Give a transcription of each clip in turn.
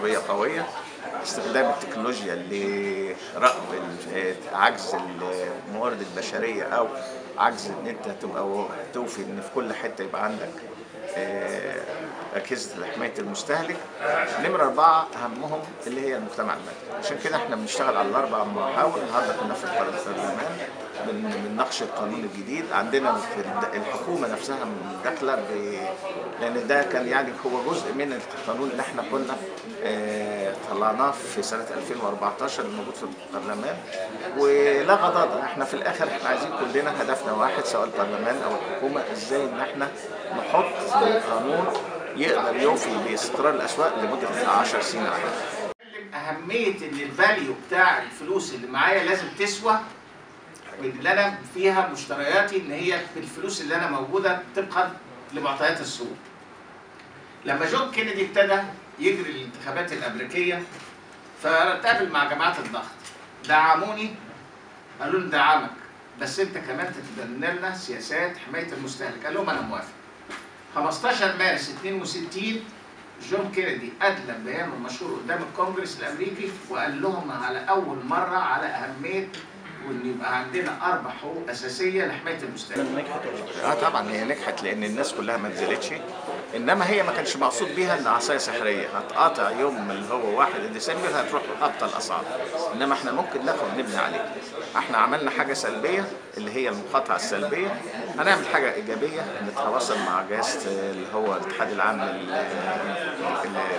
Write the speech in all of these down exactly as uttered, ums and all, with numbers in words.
عربية قوية. استخدام التكنولوجيا لرأب عجز الموارد البشرية أو عجز إن أنت تبقى توفي إن في كل حتة يبقى عندك أجهزة لحماية المستهلك. نمرة أربعة أهمهم اللي هي المجتمع المدني. عشان كده إحنا بنشتغل على الأربع محاور. النهارده كنا في البرلمان بنناقش القانون الجديد. عندنا في الحكومة نفسها داخلة ب... لأن ده كان يعني هو جزء من القانون اللي إحنا كنا طلعناه في سنة ألفين وأربعتاشر الموجود في البرلمان. ولا غضاضة، إحنا في الآخر إحنا عايزين كلنا هدفنا واحد سواء البرلمان أو الحكومة، إزاي إن إحنا نحط قانون يقدر يوفي باستقرار الاسواق لمده عشر سنين. اهميه ان الفاليو بتاع الفلوس اللي معايا لازم تسوى اللي انا فيها مشترياتي، ان هي بالفلوس اللي انا موجوده طبقا لمعطيات السوق. لما جون كينيدي ابتدى يجري الانتخابات الامريكيه فاتقابل مع جماعات الضغط، دعموني، قالوا لي ندعمك بس انت كمان تتبنى لنا سياسات حمايه المستهلك. قال لهم انا موافق. خمستاشر مارس اتنين وستين جون كينيدي أدلى بيانه المشهور قدام الكونجرس الأمريكي وقال لهم على أول مرة على أهمية وإن يبقى عندنا أربع حقوق أساسية لحماية المستهلك. آه طبعًا هي نجحت لأن الناس كلها ما نزلتش، إنما هي ما كانش مقصود بيها إن عصاية سحرية هتقاطع يوم اللي هو واحد ديسمبر هتروح هابطة الأسعار، إنما إحنا ممكن ناخد نبني عليه. إحنا عملنا حاجة سلبية اللي هي المقاطعة السلبية، هنعمل حاجة إيجابية نتواصل مع جهاز اللي هو الاتحاد العام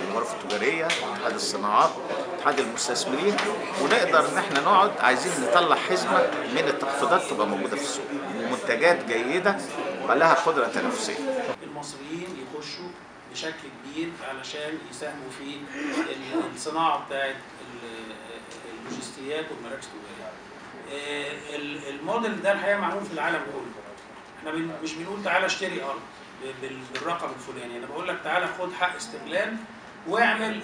للغرف التجارية، اتحاد الصناعات، اتحاد المستثمرين، ونقدر إن إحنا نقعد عايزين نطلع حزمة من التخفيضات تبقى موجودة في السوق ومنتجات جيدة ولها قدرة تنافسية. المصريين يخشوا بشكل كبير علشان يساهموا في الصناعة بتاعت اللوجستيات والمراكز التجارية. الموديل ده الحقيقة معمول في العالم كله. احنا مش بنقول تعالى اشتري أرض بالرقم الفلاني، أنا بقول لك تعالى خد حق استغلال واعمل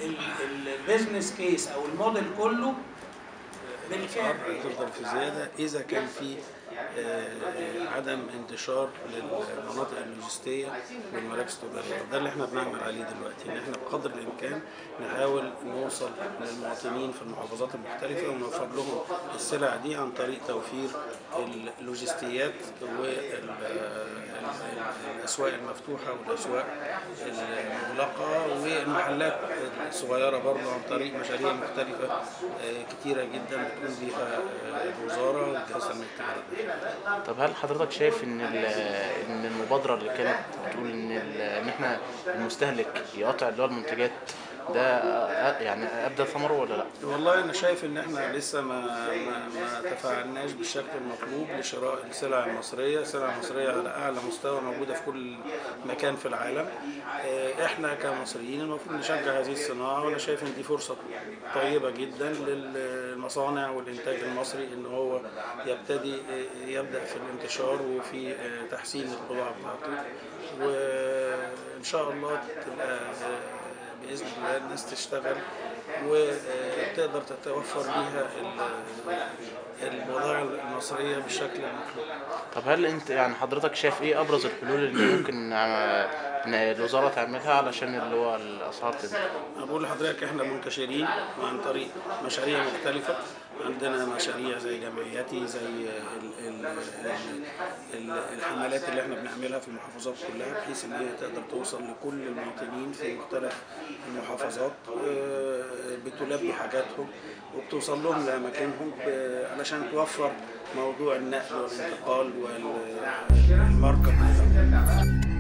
البيزنس كيس أو الموديل كله بالكامل. تفضل في زيادة إذا كان في عدم انتشار للمناطق اللوجستية والمراكز التجارية. ده اللي احنا بنعمل عليه دلوقتي، ان احنا بقدر الامكان نحاول نوصل للمواطنين في المحافظات المختلفة ونوفر لهم السلع دي عن طريق توفير اللوجستيات والاسواق المفتوحة والاسواق المغلقة والمحلات الصغيرة برضه عن طريق مشاريع مختلفة كتيرة جدا بتقوم بيها الوزارة والجهاز الامني التجاري. طب هل حضرتك شايف ان ان المبادره اللي كانت بتقول ان ان احنا المستهلك يقاطع اللي هو المنتجات ده يعني ابدا ثمره ولا لا؟ والله انا شايف ان احنا لسه ما ما, ما تفاعلناش بالشكل المطلوب لشراء السلع المصريه، السلع المصريه على اعلى مستوى موجوده في كل مكان في العالم. احنا كمصريين المفروض نشجع هذه الصناعه، وانا شايف ان دي فرصه طيبه جدا للمصانع والانتاج المصري ان هو يبتدي يبدا في الانتشار وفي تحسين الطباعه بتاعته، وان شاء الله تبقى بإذن الله الناس تشتغل وتقدر تتوفر بيها البضائع المصرية بشكل مطلوب. طب هل انت يعني حضرتك شايف ايه ابرز الحلول اللي ممكن الوزارة تعملها علشان اللي هو الاسعار تنزل؟ بقول لحضرتك احنا منتشرين عن طريق مشاريع مختلفة، عندنا مشاريع زي جمعياتي زي ال ال الحملات اللي احنا بنعملها في المحافظات كلها بحيث ان هي تقدر توصل لكل المواطنين في مختلف المحافظات، بتلبي حاجاتهم وبتوصل لهم لاماكنهم علشان توفر موضوع النقل والانتقال والمركب.